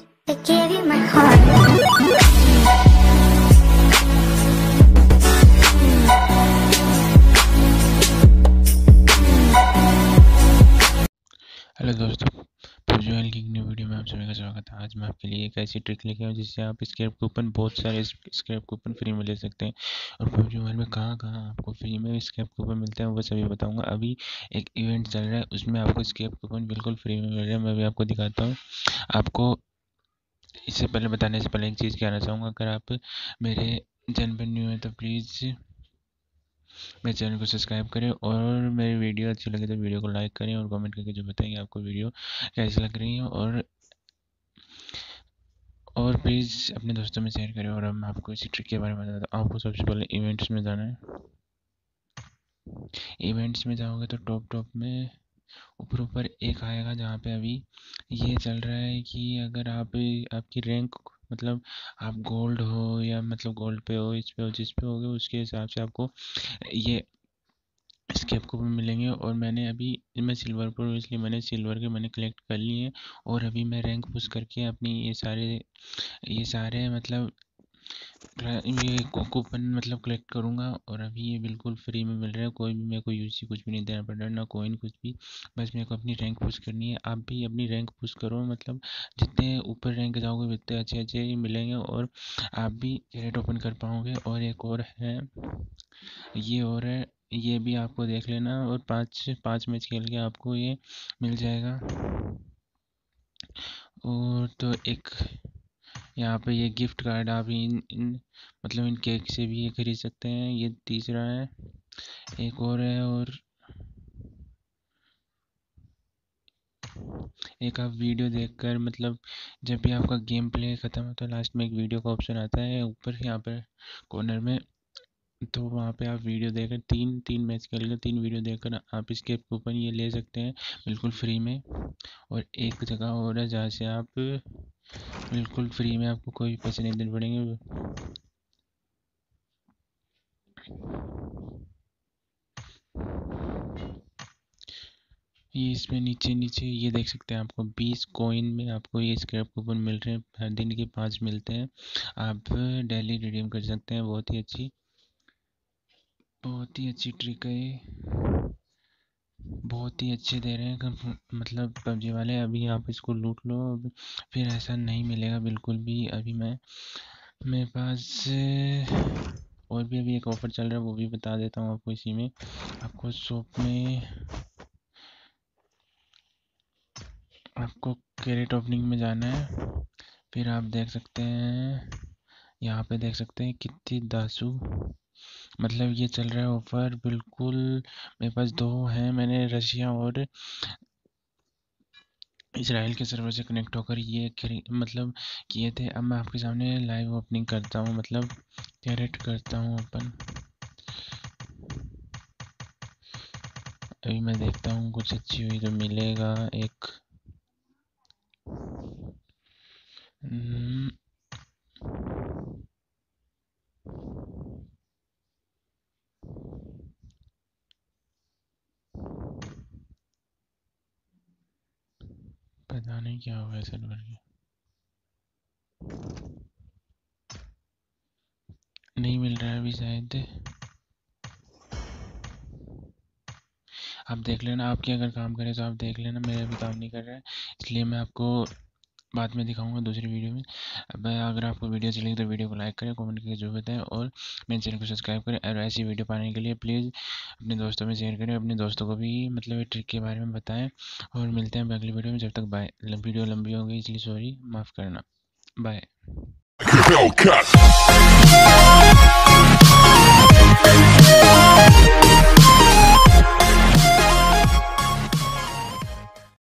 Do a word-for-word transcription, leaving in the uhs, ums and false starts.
Hello दोस्तों, PUBG की new video में आप सभी का स्वागत है। आज मैं आपके लिए एक ऐसी ट्रिक लेके आया जिससे आप स्क्रैप कूपन, बहुत सारे स्क्रैप कूपन फ्री में ले सकते हैं। और पबजी मोबाइल में कहाँ कहाँ आपको फ्री में स्क्रैप कूपन मिलते हैं वो सभी बताऊंगा। अभी एक इवेंट चल रहा है, उसमें आपको स्क्रैप कूपन बिल्कुल फ्री में मिल रहा है। मैं भी आपको दिखाता हूँ। आपको इससे पहले, बताने से पहले एक चीज़ कहना चाहूँगा, अगर आप मेरे चैनल पर न्यू हैं तो प्लीज़ मेरे चैनल को सब्सक्राइब करें, और मेरी वीडियो अच्छी लगे तो वीडियो को लाइक करें और कमेंट करके जो बताएंगे आपको वीडियो कैसी लग रही है, और और प्लीज़ अपने दोस्तों में शेयर करें। और हम आपको इसी ट्रिक के बारे में बताते हैं। आपको सबसे पहले इवेंट्स में जाना है। इवेंट्स में जाओगे तो टॉप टॉप में ऊपर ऊपर एक आएगा, जहाँ पे अभी ये चल रहा है कि अगर आप आपकी रैंक, मतलब आप गोल्ड हो या मतलब गोल्ड पे हो, इस पे हो, जिस पे होगे उसके हिसाब से आपको ये स्क्रैप कूपन मिलेंगे। और मैंने अभी मैं सिल्वर पर हूँ, इसलिए मैंने सिल्वर के मैंने कलेक्ट कर लिए हैं। और अभी मैं रैंक पुश करके अपनी ये सारे ये सारे मतलब ये कूपन मतलब कलेक्ट करूँगा। और अभी ये बिल्कुल फ्री में मिल रहा है, कोई भी मेरे को यूसी कुछ भी नहीं देना पड़ रहा है, ना कोइन कुछ भी। बस मेरे को अपनी रैंक पुश करनी है। आप भी अपनी रैंक पुश करो, मतलब जितने ऊपर रैंक जाओगे उतने अच्छे अच्छे मिलेंगे और आप भी क्रेट ओपन कर पाओगे। और एक और है, ये और है, ये भी आपको देख लेना। और पाँच पाँच मैच खेल के आपको ये मिल जाएगा। और तो एक यहाँ पे ये गिफ्ट कार्ड आप इन, इन मतलब इन केक से भी ये खरीद सकते हैं। ये तीसरा है, एक और है, और एक आप वीडियो देखकर, मतलब जब भी आपका गेम प्ले ख़त्म हो तो लास्ट में एक वीडियो का ऑप्शन आता है ऊपर यहाँ पर कॉर्नर में, तो वहाँ पे आप वीडियो देखकर तीन तीन मैच खेल कर तीन वीडियो देखकर आप इसके कूपन ये ले सकते हैं बिल्कुल फ्री में। और एक जगह और है जहाँ से आप बिल्कुल फ्री में, आपको कोई पैसे नहीं देने पड़ेंगे। ये इसमें नीचे नीचे ये देख सकते हैं, आपको बीस कॉइन में आपको ये स्क्रैप कूपन मिल रहे हैं। हर दिन के पाँच मिलते हैं, आप डेली रिडीम कर सकते हैं। बहुत ही अच्छी बहुत ही अच्छी ट्रिक है ये, बहुत ही अच्छे दे रहे हैं मतलब पबजी वाले। अभी आप इसको लूट लो, फिर ऐसा नहीं मिलेगा बिल्कुल भी। अभी मैं मेरे पास और भी अभी एक ऑफ़र चल रहा है, वो भी बता देता हूँ आपको। इसी में आपको शॉप में आपको कैरेट ओपनिंग में जाना है। फिर आप देख सकते हैं, यहाँ पे देख सकते हैं कितनी दासू मतलब ये चल रहा है ऑफ़र। बिल्कुल मेरे पास दो हैं, मैंने रशिया और इसराइल के सर्वर से कनेक्ट होकर ये मतलब किए थे। अब मैं आपके सामने लाइव ओपनिंग करता हूँ, मतलब कैरेट करता हूँ ओपन। अभी मैं देखता हूँ कुछ अच्छी हुई तो मिलेगा। एक न... पता नहीं क्या हुआ है सर्वर के, नहीं मिल रहा है अभी शायद। आप देख लेना, आपके अगर काम करे तो आप देख लेना, मेरा अभी काम नहीं कर रहा है इसलिए मैं आपको बाद में दिखाऊंगा दूसरी वीडियो में। अब अगर आपको वीडियो अच्छी लगी तो वीडियो को लाइक करें, कमेंट करके जो बताएं, और मेरे चैनल को सब्सक्राइब करें। और ऐसी वीडियो पाने के लिए प्लीज़ अपने दोस्तों में शेयर करें, अपने दोस्तों को भी मतलब ये ट्रिक के बारे में बताएं। और मिलते हैं अगली वीडियो में। जब तक बाय। वीडियो लंबी होगी इसलिए सॉरी, माफ़ करना। बाय।